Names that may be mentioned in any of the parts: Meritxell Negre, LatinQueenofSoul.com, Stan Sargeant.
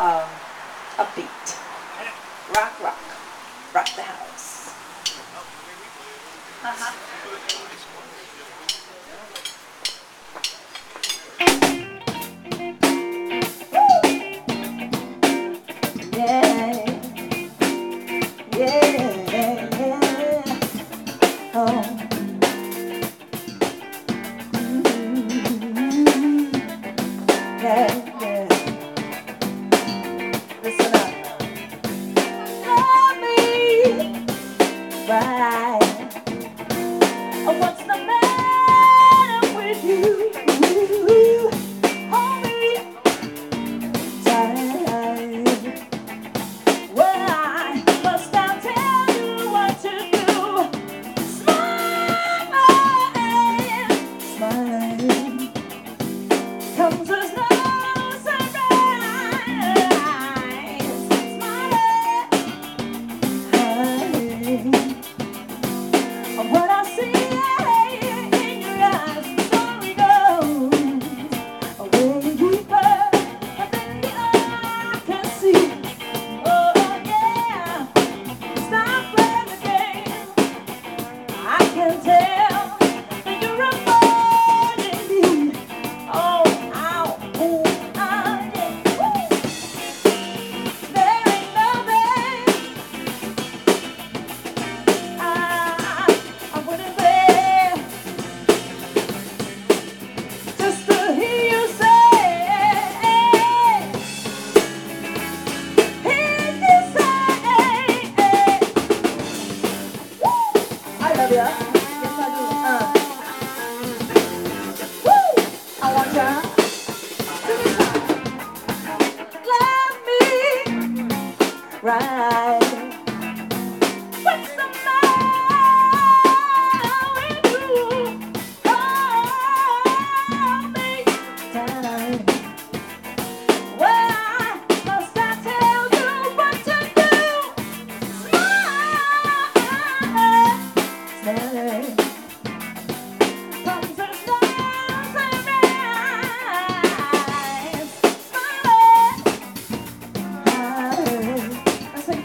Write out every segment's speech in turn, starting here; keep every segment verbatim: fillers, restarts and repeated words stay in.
um, upbeat. Rock, rock. Rock the house. Uh-huh.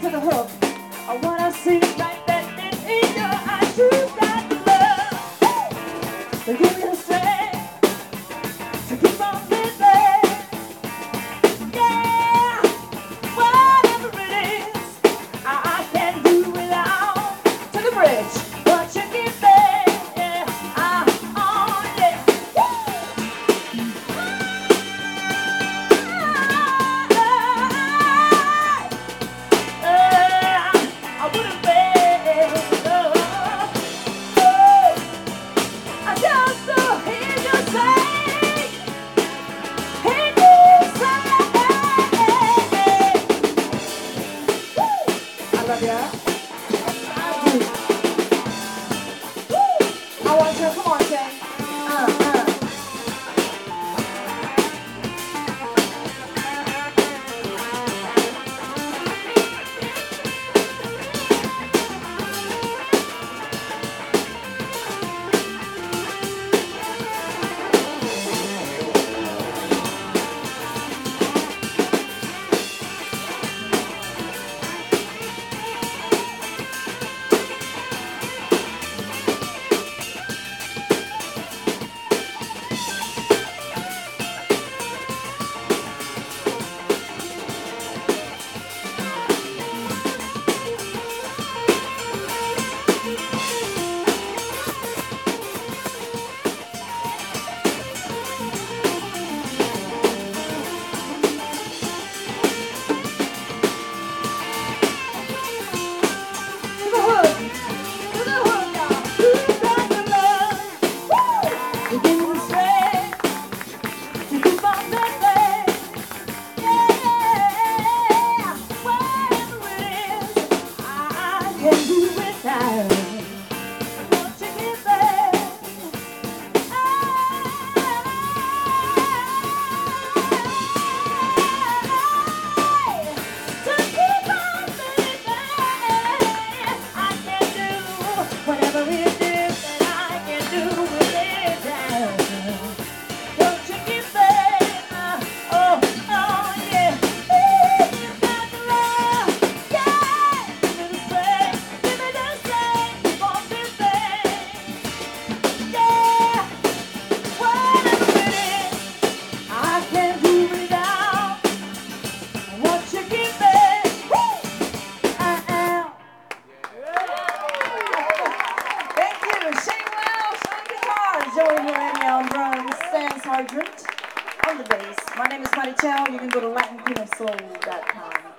The on drums, Stan Sargeant on the bass. My name is Meritxell. You can go to Latin Queen of Soul dot com.